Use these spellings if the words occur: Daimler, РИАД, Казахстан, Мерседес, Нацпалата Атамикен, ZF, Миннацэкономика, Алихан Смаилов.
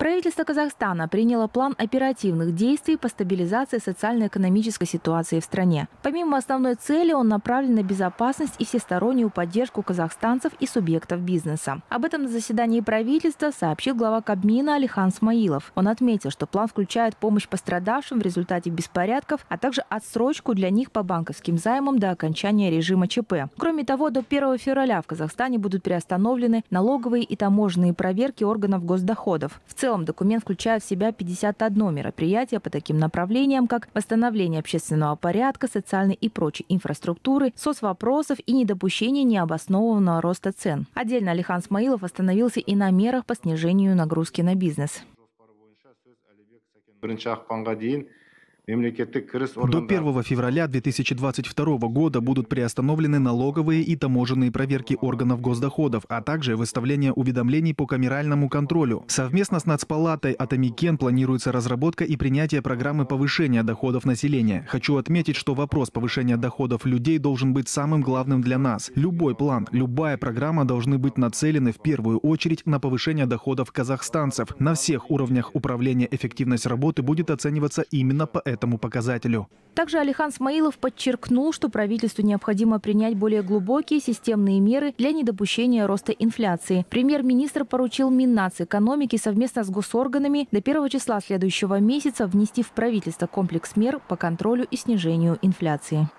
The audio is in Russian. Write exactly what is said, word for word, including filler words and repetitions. Правительство Казахстана приняло план оперативных действий по стабилизации социально-экономической ситуации в стране. Помимо основной цели, он направлен на безопасность и всестороннюю поддержку казахстанцев и субъектов бизнеса. Об этом на заседании правительства сообщил глава Кабмина Алихан Смаилов. Он отметил, что план включает помощь пострадавшим в результате беспорядков, а также отсрочку для них по банковским займам до окончания режима ЧП. Кроме того, до первого февраля в Казахстане будут приостановлены налоговые и таможенные проверки органов госдоходов. В целом документ включает в себя пятьдесят одно мероприятие по таким направлениям, как восстановление общественного порядка, социальной и прочей инфраструктуры, соцвопросов и недопущение необоснованного роста цен. Отдельно Алихан Смаилов остановился и на мерах по снижению нагрузки на бизнес. До первого февраля две тысячи двадцать второго года будут приостановлены налоговые и таможенные проверки органов госдоходов, а также выставление уведомлений по камеральному контролю. Совместно с Нацпалатой Атамикен планируется разработка и принятие программы повышения доходов населения. Хочу отметить, что вопрос повышения доходов людей должен быть самым главным для нас. Любой план, любая программа должны быть нацелены в первую очередь на повышение доходов казахстанцев. На всех уровнях управления эффективность работы будет оцениваться именно по этому этому показателю. Также Алихан Смаилов подчеркнул, что правительству необходимо принять более глубокие системные меры для недопущения роста инфляции. Премьер-министр поручил Миннацэкономике совместно с госорганами до первого числа следующего месяца внести в правительство комплекс мер по контролю и снижению инфляции.